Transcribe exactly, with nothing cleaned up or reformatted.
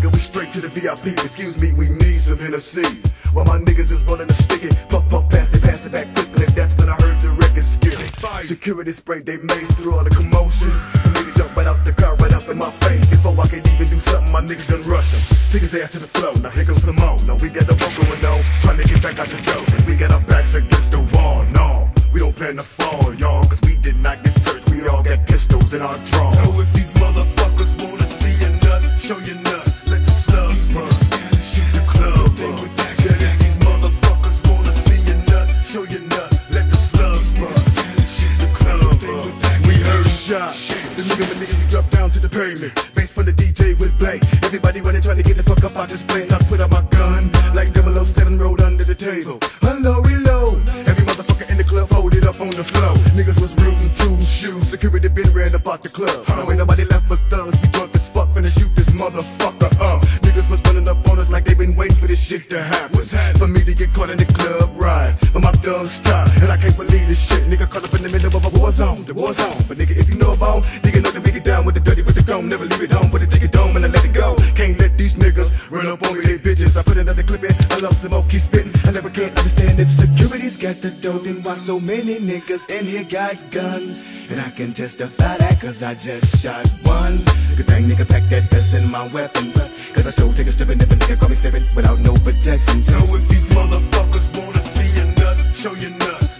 nigga, we straight to the V I P. Excuse me, we need some Hennessy. While my niggas is running a stick it, puff, puff, pass it, pass it back quickly. That's when I heard the record skip it. Security sprayed they maze through all the commotion. Some niggas jumped right out the car, right up in my face. Before I could even do something, my nigga done rushed him. Took his ass to the floor, now here comes some more. Now we got the rope going on, trying to get back out the door. We got our backs against the wall, no. We don't plan to fall, y'all, cause we did not get searched. We all got pistols in our drawers. So if these motherfuckers wanna see your nuts, show your nuts, let the slugs bust, shoot the club up. Yeah, if these motherfuckers wanna see your nuts, show your nuts, let the slugs bust, shoot the club up. We heard shot, the nigga, the nigga dropped down to the pavement. Bass from the D J with Blake. Everybody running, trying to get the fuck up out this place. I put out my gun, like double oh seven rolled under the table. Unload, reload. Every motherfucker in the club folded up on the floor. Niggas was rootin', tootin' shoes. Security been ran up out the club. Now ain't nobody left but thugs. We drunk as fuck, finna shoot this motherfucker up. Niggas was running up on us like they been waiting for this shit to happen. What's happening? For me to get caught in the club ride, but my thugs tied, and I can't believe this shit. Nigga caught up in the middle of a war zone. The war zone. But nigga, if you know about, nigga know that we get down with the dirty, with the chrome. Never leave it home, but they take it home and I let it go. Can't let these niggas run up on me, they bitches. I put another clip in, I love some more, keep spittin'. I never can't understand if security's got the dough, then why so many niggas in here got guns? And I can testify that, cause I just shot one. Good thing nigga packed that vest in my weapon, cause I sure take a strippin' if a nigga call me steppin' without no protection. So if these motherfuckers wanna see your nuts, show your nuts.